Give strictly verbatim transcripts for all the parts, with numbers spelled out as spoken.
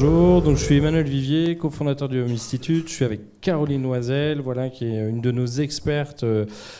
Bonjour, donc je suis Emmanuel Vivier, cofondateur du H U B Institute. Je suis avec Caroline Loisel, voilà, qui est une de nos expertes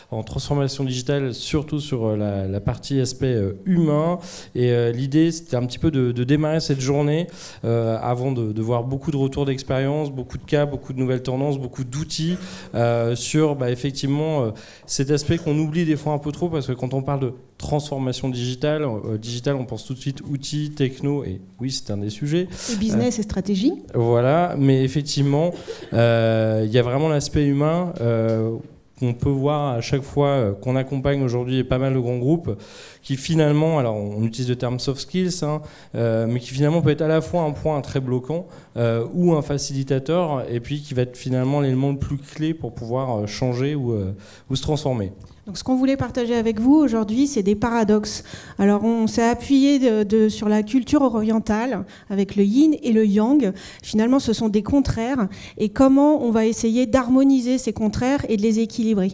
en transformation digitale, surtout sur la, la partie aspect humain. Et euh, l'idée, c'était un petit peu de, de démarrer cette journée euh, avant de, de voir beaucoup de retours d'expérience, beaucoup de cas, beaucoup de nouvelles tendances, beaucoup d'outils euh, sur bah, effectivement euh, cet aspect qu'on oublie des fois un peu trop, parce que quand on parle de transformation digitale, euh, digitale, on pense tout de suite outils, techno, et oui, c'est un des sujets. Et business euh, et stratégie. Voilà, mais effectivement, euh, il y a vraiment l'aspect humain euh, qu'on peut voir à chaque fois euh, qu'on accompagne aujourd'hui pas mal de grands groupes qui finalement, alors on utilise le terme soft skills, hein, euh, mais qui finalement peut être à la fois un point très bloquant euh, ou un facilitateur, et puis qui va être finalement l'élément le plus clé pour pouvoir euh, changer ou, euh, ou se transformer. Donc ce qu'on voulait partager avec vous aujourd'hui, c'est des paradoxes. Alors on s'est appuyé de, de, sur la culture orientale avec le yin et le yang. Finalement, ce sont des contraires. Et comment on va essayer d'harmoniser ces contraires et de les équilibrer ?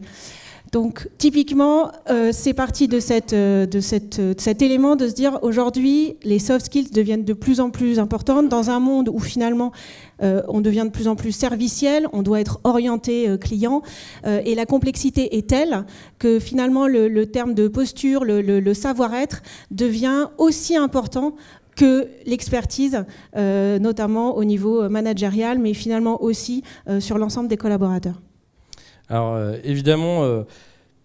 Donc typiquement, euh, c'est parti de, cette, euh, de, cette, euh, de cet élément de se dire aujourd'hui, les soft skills deviennent de plus en plus importantes dans un monde où finalement euh, on devient de plus en plus serviciel, on doit être orienté euh, client, euh, et la complexité est telle que finalement le, le terme de posture, le, le, le savoir-être devient aussi important que l'expertise, euh, notamment au niveau managérial, mais finalement aussi euh, sur l'ensemble des collaborateurs. Alors euh, évidemment, euh,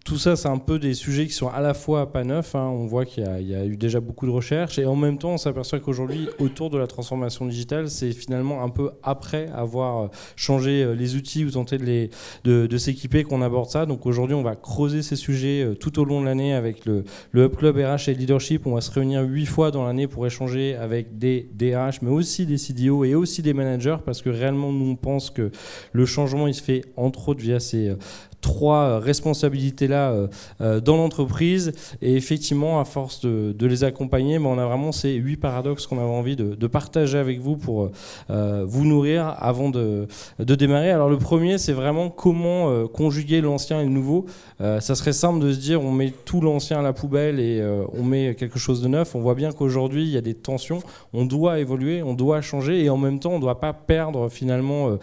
tout ça, c'est un peu des sujets qui sont à la fois pas neufs, hein, on voit qu'il y, y a eu déjà beaucoup de recherches, et en même temps, on s'aperçoit qu'aujourd'hui, autour de la transformation digitale, c'est finalement un peu après avoir changé les outils ou tenté de, de, de s'équiper qu'on aborde ça. Donc aujourd'hui, on va creuser ces sujets euh, tout au long de l'année avec le, le Hub Club R H et Leadership. On va se réunir huit fois dans l'année pour échanger avec des D H, mais aussi des C D O et aussi des managers, parce que réellement, nous, on pense que le changement, il se fait entre autres via ces... Euh, trois responsabilités-là dans l'entreprise. Et effectivement, à force de, de les accompagner, on a vraiment ces huit paradoxes qu'on avait envie de, de partager avec vous pour vous nourrir avant de, de démarrer. Alors le premier, c'est vraiment comment conjuguer l'ancien et le nouveau. Ça serait simple de se dire on met tout l'ancien à la poubelle et on met quelque chose de neuf. On voit bien qu'aujourd'hui, il y a des tensions. On doit évoluer, on doit changer, et en même temps, on ne doit pas perdre finalement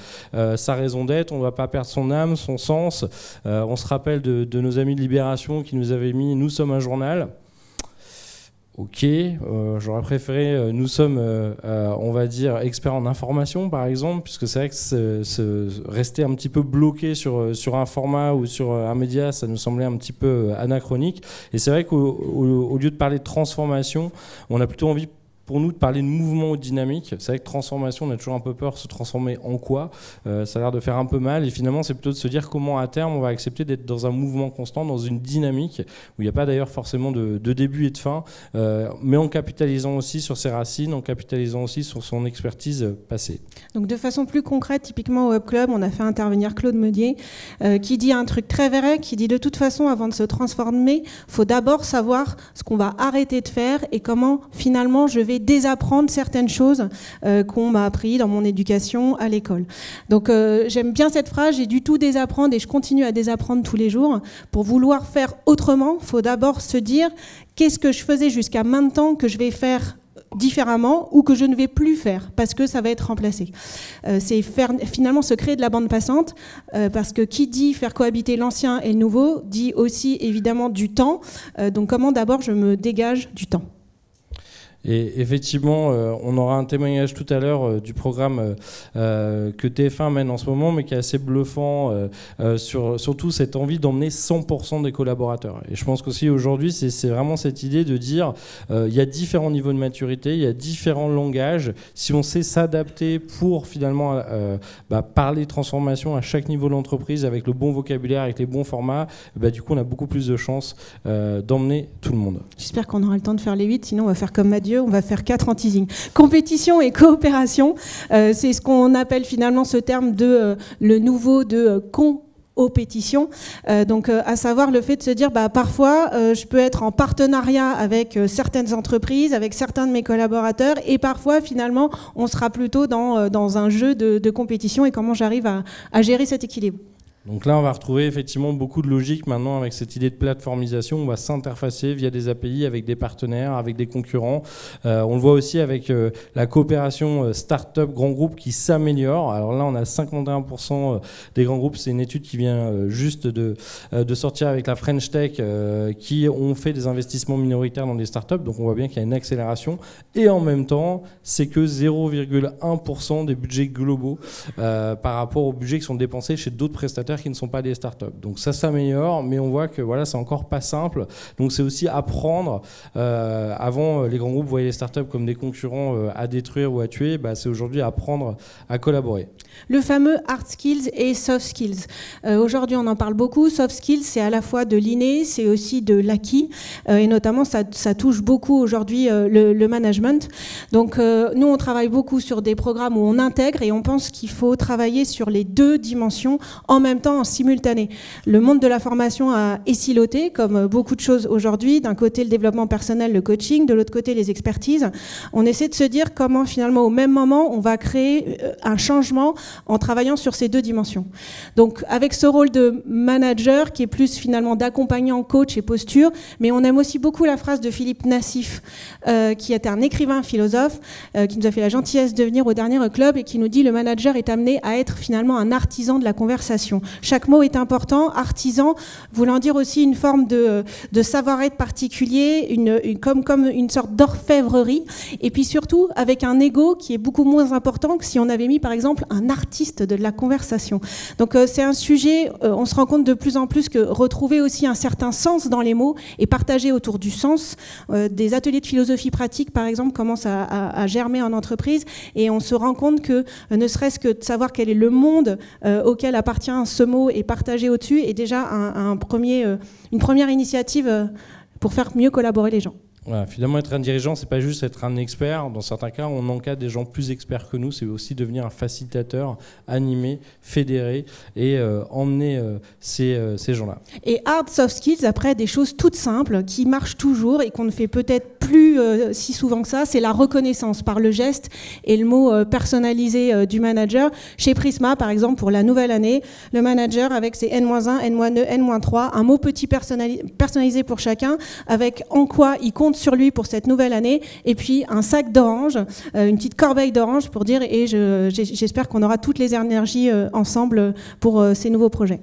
sa raison d'être, on ne doit pas perdre son âme, son sens. Euh, on se rappelle de, de nos amis de Libération qui nous avaient mis « Nous sommes un journal ». Ok, euh, j'aurais préféré, euh, nous sommes, euh, euh, on va dire, experts en information, par exemple, puisque c'est vrai que ce, ce, rester un petit peu bloqué sur, sur un format ou sur un média, ça nous semblait un petit peu anachronique. Et c'est vrai qu'au au, au lieu de parler de transformation, on a plutôt envie, pour nous, de parler de mouvement ou de dynamique. C'est vrai que transformation, on a toujours un peu peur, se transformer en quoi, euh, ça a l'air de faire un peu mal, et finalement c'est plutôt de se dire comment à terme on va accepter d'être dans un mouvement constant, dans une dynamique où il n'y a pas d'ailleurs forcément de, de début et de fin, euh, mais en capitalisant aussi sur ses racines, en capitalisant aussi sur son expertise passée. Donc de façon plus concrète, typiquement au Hub Club, on a fait intervenir Claude Meunier, euh, qui dit un truc très vrai, qui dit de toute façon avant de se transformer, il faut d'abord savoir ce qu'on va arrêter de faire et comment finalement je vais désapprendre certaines choses euh, qu'on m'a appris dans mon éducation à l'école. Donc euh, j'aime bien cette phrase, j'ai du tout désapprendre et je continue à désapprendre tous les jours. Pour vouloir faire autrement, il faut d'abord se dire qu'est-ce que je faisais jusqu'à maintenant que je vais faire différemment ou que je ne vais plus faire parce que ça va être remplacé. Euh, c'est faire, finalement se créer de la bande passante, euh, parce que qui dit faire cohabiter l'ancien et le nouveau dit aussi évidemment du temps. Euh, donc comment d'abord je me dégage du temps. Et effectivement, euh, on aura un témoignage tout à l'heure euh, du programme euh, que T F un mène en ce moment, mais qui est assez bluffant, euh, euh, sur, surtout cette envie d'emmener cent pour cent des collaborateurs. Et je pense qu'aussi aujourd'hui, c'est vraiment cette idée de dire euh, il y a différents niveaux de maturité, il y a différents langages. Si on sait s'adapter pour finalement euh, bah, parler transformation à chaque niveau de l'entreprise avec le bon vocabulaire, avec les bons formats, bah, du coup, on a beaucoup plus de chances euh, d'emmener tout le monde. J'espère qu'on aura le temps de faire les huit, sinon on va faire comme Mathieu. On va faire quatre en teasing. Compétition et coopération, euh, c'est ce qu'on appelle finalement ce terme de euh, le nouveau de euh, con. Aux pétitions, euh, donc euh, à savoir le fait de se dire bah, parfois euh, je peux être en partenariat avec euh, certaines entreprises, avec certains de mes collaborateurs, et parfois finalement on sera plutôt dans, euh, dans un jeu de, de compétition, et comment j'arrive à, à gérer cet équilibre. Donc là, on va retrouver effectivement beaucoup de logique maintenant avec cette idée de plateformisation. On va s'interfacer via des A P I avec des partenaires, avec des concurrents. Euh, on le voit aussi avec euh, la coopération euh, start-up grand groupe qui s'améliore. Alors là, on a cinquante et un pour cent des grands groupes. C'est une étude qui vient euh, juste de, euh, de sortir avec la French Tech euh, qui ont fait des investissements minoritaires dans des start-up. Donc on voit bien qu'il y a une accélération. Et en même temps, c'est que zéro virgule un pour cent des budgets globaux euh, par rapport aux budgets qui sont dépensés chez d'autres prestataires qui ne sont pas des startups. Donc ça s'améliore, mais on voit que voilà, c'est encore pas simple. Donc c'est aussi apprendre. Euh, avant, les grands groupes voyaient les startups comme des concurrents euh, à détruire ou à tuer. Bah, c'est aujourd'hui apprendre à collaborer. Le fameux hard skills et soft skills. Euh, aujourd'hui, on en parle beaucoup. Soft skills, c'est à la fois de l'inné, c'est aussi de l'acquis. Euh, et notamment, ça, ça touche beaucoup aujourd'hui euh, le, le management. Donc euh, nous, on travaille beaucoup sur des programmes où on intègre et on pense qu'il faut travailler sur les deux dimensions en même temps, en simultané. Le monde de la formation a ésiloté, comme beaucoup de choses aujourd'hui. D'un côté, le développement personnel, le coaching. De l'autre côté, les expertises. On essaie de se dire comment, finalement, au même moment, on va créer un changement en travaillant sur ces deux dimensions. Donc, avec ce rôle de manager, qui est plus, finalement, d'accompagnant, coach et posture, mais on aime aussi beaucoup la phrase de Philippe Nassif, euh, qui était un écrivain, philosophe, euh, qui nous a fait la gentillesse de venir au dernier club et qui nous dit « Le manager est amené à être, finalement, un artisan de la conversation ». Chaque mot est important, artisan, voulant dire aussi une forme de, de savoir-être particulier, une, une, comme, comme une sorte d'orfèvrerie, et puis surtout avec un ego qui est beaucoup moins important que si on avait mis par exemple un artiste de la conversation. Donc euh, c'est un sujet, euh, on se rend compte de plus en plus que retrouver aussi un certain sens dans les mots et partager autour du sens, euh, des ateliers de philosophie pratique par exemple commencent à, à, à germer en entreprise, et on se rend compte que euh, ne serait-ce que de savoir quel est le monde euh, auquel appartient un ce mot est partagé au-dessus est déjà un, un premier, euh, une première initiative euh, pour faire mieux collaborer les gens. Voilà, finalement, être un dirigeant, c'est pas juste être un expert. Dans certains cas, on encadre des gens plus experts que nous. C'est aussi devenir un facilitateur, animé, fédéré et euh, emmener euh, ces, euh, ces gens-là. Et hard soft skills, après, des choses toutes simples qui marchent toujours et qu'on ne fait peut-être plus euh, si souvent que ça, c'est la reconnaissance par le geste et le mot euh, personnalisé euh, du manager. Chez Prisma, par exemple, pour la nouvelle année, le manager avec ses N moins un, N moins deux, N moins trois, un mot petit personnali- personnalisé pour chacun, avec en quoi il compte sur lui pour cette nouvelle année, et puis un sac d'orange, euh, une petite corbeille d'orange pour dire, et je, j'espère qu'on aura toutes les énergies euh, ensemble pour euh, ces nouveaux projets.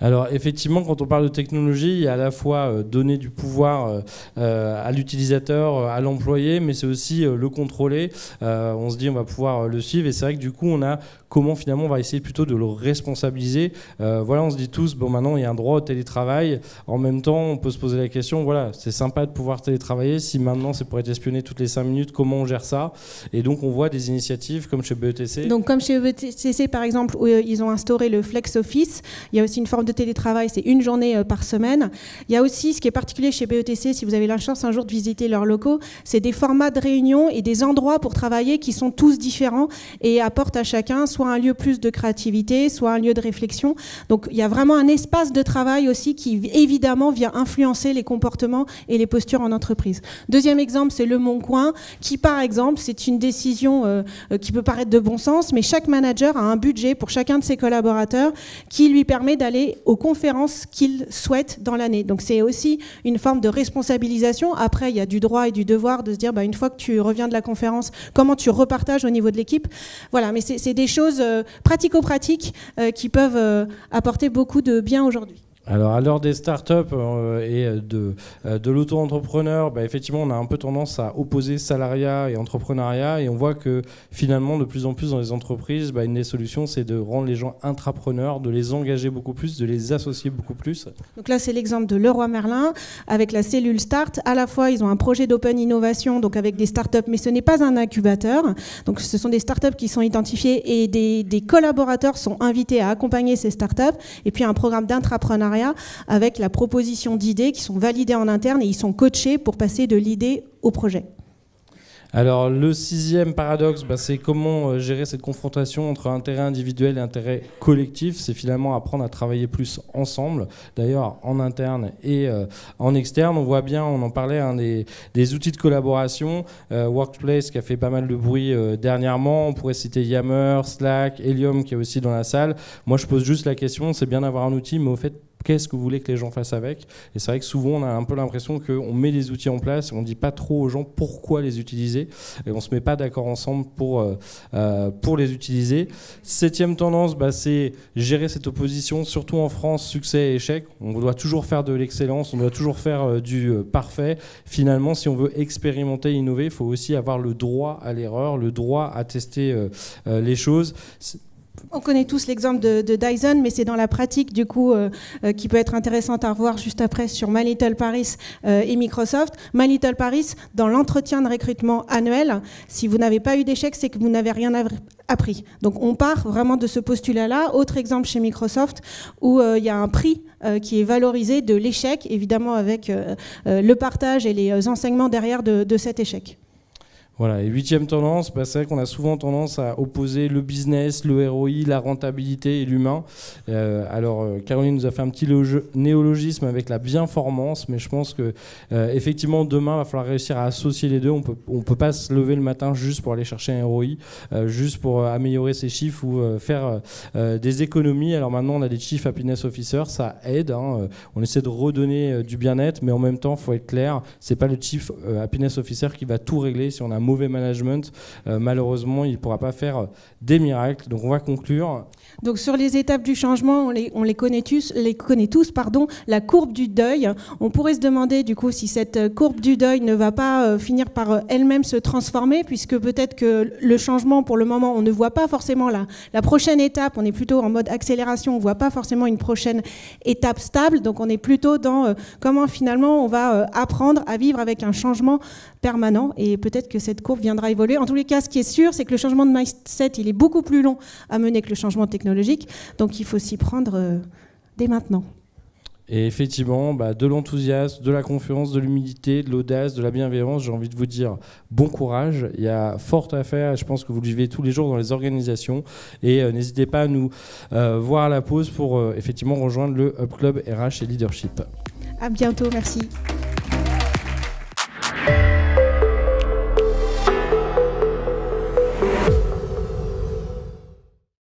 Alors effectivement, quand on parle de technologie, il y a à la fois donner du pouvoir à l'utilisateur, à l'employé, mais c'est aussi le contrôler. On se dit on va pouvoir le suivre, et c'est vrai que du coup on a comment finalement on va essayer plutôt de le responsabiliser. Voilà, on se dit tous bon maintenant il y a un droit au télétravail. En même temps, on peut se poser la question voilà c'est sympa de pouvoir télétravailler. Si maintenant c'est pour être espionné toutes les cinq minutes, comment on gère ça? Et donc on voit des initiatives comme chez B E T C. Donc comme chez B E T C par exemple où ils ont instauré le flex office. Il y a aussi une forme de télétravail, c'est une journée par semaine. Il y a aussi, ce qui est particulier chez B E T C, si vous avez la chance un jour de visiter leurs locaux, c'est des formats de réunion et des endroits pour travailler qui sont tous différents et apportent à chacun soit un lieu plus de créativité, soit un lieu de réflexion. Donc il y a vraiment un espace de travail aussi qui évidemment vient influencer les comportements et les postures en entreprise. Deuxième exemple, c'est le Mont Coin, qui par exemple, c'est une décision euh, qui peut paraître de bon sens, mais chaque manager a un budget pour chacun de ses collaborateurs qui lui permet d'aller aux conférences qu'ils souhaitent dans l'année. Donc c'est aussi une forme de responsabilisation. Après, il y a du droit et du devoir de se dire, bah, une fois que tu reviens de la conférence, comment tu repartages au niveau de l'équipe. Voilà, mais c'est des choses euh, pratico-pratiques euh, qui peuvent euh, apporter beaucoup de bien aujourd'hui. Alors à l'heure des startups euh, et de, euh, de l'auto-entrepreneur, bah, effectivement on a un peu tendance à opposer salariat et entrepreneuriat, et on voit que finalement de plus en plus dans les entreprises, bah, une des solutions c'est de rendre les gens intrapreneurs, de les engager beaucoup plus, de les associer beaucoup plus. Donc là c'est l'exemple de Leroy Merlin avec la cellule Start. À la fois ils ont un projet d'open innovation donc avec des startups, mais ce n'est pas un incubateur. Donc ce sont des startups qui sont identifiées et des, des collaborateurs sont invités à accompagner ces startups, et puis un programme d'intrapreneuriat avec la proposition d'idées qui sont validées en interne et ils sont coachés pour passer de l'idée au projet. Alors le sixième paradoxe, bah, c'est comment euh, gérer cette confrontation entre intérêt individuel et intérêt collectif. C'est finalement apprendre à travailler plus ensemble, d'ailleurs en interne et euh, en externe. On voit bien, on en parlait, hein, des, des outils de collaboration, euh, Workplace qui a fait pas mal de bruit euh, dernièrement, on pourrait citer Yammer, Slack, Helium qui est aussi dans la salle. Moi je pose juste la question, c'est bien d'avoir un outil, mais au fait, qu'est-ce que vous voulez que les gens fassent avec? Et c'est vrai que souvent, on a un peu l'impression qu'on met des outils en place, on ne dit pas trop aux gens pourquoi les utiliser, et on ne se met pas d'accord ensemble pour, euh, pour les utiliser. Septième tendance, bah, c'est gérer cette opposition, surtout en France, succès et échec. On doit toujours faire de l'excellence, on doit toujours faire euh, du euh, parfait. Finalement, si on veut expérimenter, innover, il faut aussi avoir le droit à l'erreur, le droit à tester euh, euh, les choses. On connaît tous l'exemple de, de Dyson, mais c'est dans la pratique du coup euh, euh, qui peut être intéressante à revoir juste après sur My Little Paris euh, et Microsoft. My Little Paris, dans l'entretien de recrutement annuel, si vous n'avez pas eu d'échec, c'est que vous n'avez rien appris. Donc on part vraiment de ce postulat-là. Autre exemple chez Microsoft où il euh, y a un prix euh, qui est valorisé de l'échec, évidemment avec euh, euh, le partage et les enseignements derrière de, de cet échec. Voilà, et huitième tendance, bah c'est vrai qu'on a souvent tendance à opposer le business, le R O I, la rentabilité et l'humain. Euh, alors Caroline nous a fait un petit néologisme avec la bienformance, mais je pense que euh, effectivement demain il va falloir réussir à associer les deux. On peut, on peut pas se lever le matin juste pour aller chercher un R O I, euh, juste pour améliorer ses chiffres ou euh, faire euh, des économies. Alors maintenant on a des Chief Happiness Officers, ça aide, hein. On essaie de redonner euh, du bien-être, mais en même temps faut être clair, c'est pas le Chief euh, Happiness Officer qui va tout régler. Si on a mauvais management, euh, malheureusement, il ne pourra pas faire des miracles. Donc, on va conclure. Donc, sur les étapes du changement, on les, on les connaît tous, les connaît tous pardon, la courbe du deuil. On pourrait se demander, du coup, si cette courbe du deuil ne va pas euh, finir par euh, elle-même se transformer, puisque peut-être que le changement, pour le moment, on ne voit pas forcément la, la prochaine étape. On est plutôt en mode accélération. On ne voit pas forcément une prochaine étape stable. Donc, on est plutôt dans euh, comment, finalement, on va euh, apprendre à vivre avec un changement permanent. Et peut-être que cette cette courbe viendra évoluer. En tous les cas, ce qui est sûr, c'est que le changement de mindset, il est beaucoup plus long à mener que le changement technologique. Donc, il faut s'y prendre euh, dès maintenant. Et effectivement, bah, de l'enthousiasme, de la confiance, de l'humilité, de l'audace, de la bienveillance, j'ai envie de vous dire bon courage, il y a fort à faire, je pense que vous le vivez tous les jours dans les organisations, et euh, n'hésitez pas à nous euh, voir à la pause pour euh, effectivement rejoindre le Hub Club R H et Leadership. À bientôt, merci.